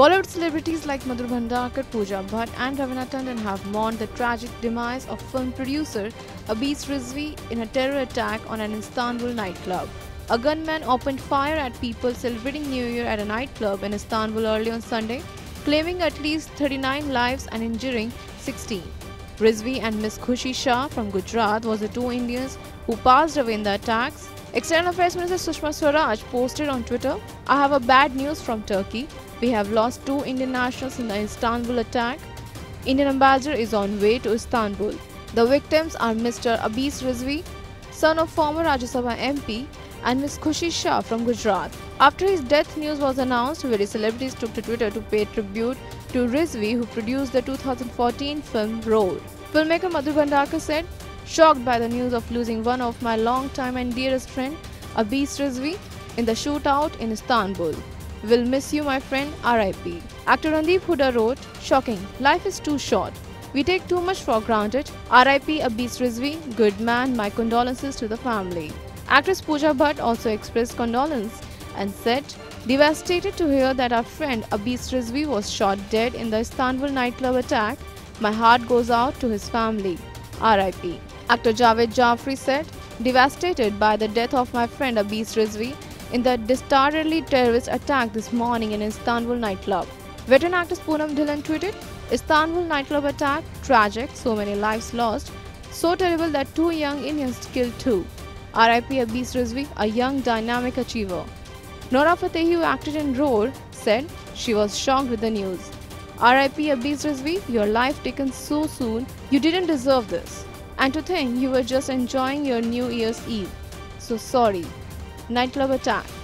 Bollywood celebrities like Madhur Bhandarkar, Pooja Bhatt and Ravina Tandon have mourned the tragic demise of film producer Abis Rizvi in a terror attack on an Istanbul nightclub. A gunman opened fire at people celebrating New Year at a nightclub in Istanbul early on Sunday, claiming at least 39 lives and injuring 16. Rizvi and Miss Khushi Shah from Gujarat was the two Indians who passed away in the attacks. External Affairs Minister Sushma Swaraj posted on Twitter, "I have a bad news from Turkey. We have lost two Indian nationals in the Istanbul attack. Indian ambassador is on way to Istanbul." The victims are Mr. Abis Rizvi, son of former Rajya Sabha MP, and Ms. Khushi Shah from Gujarat. After his death news was announced, various celebrities took to Twitter to pay tribute to Rizvi, who produced the 2014 film Road. Filmmaker Madhur Bhandarkar said, "Shocked by the news of losing one of my long-time and dearest friend, Abis Rizvi, in the shootout in Istanbul. Will miss you, my friend, RIP." Actor Randeep Hooda wrote, "Shocking. Life is too short. We take too much for granted. RIP Abis Rizvi, good man. My condolences to the family." Actress Pooja Bhatt also expressed condolence and said, "Devastated to hear that our friend Abis Rizvi was shot dead in the Istanbul nightclub attack. My heart goes out to his family. RIP." Actor Javed Jaffrey said, "Devastated by the death of my friend Abis Rizvi in the dastardly terrorist attack this morning in Istanbul nightclub." Veteran actress Poonam Dhillon tweeted, "Istanbul nightclub attack, tragic, so many lives lost, so terrible that two young Indians killed two. RIP Abis Rizvi, a young dynamic achiever." Nora Fatehi, who acted in Roar, said she was shocked with the news. "RIP Abis Rizvi, your life taken so soon, you didn't deserve this. And to think you were just enjoying your New Year's Eve. So sorry. Nightclub attack."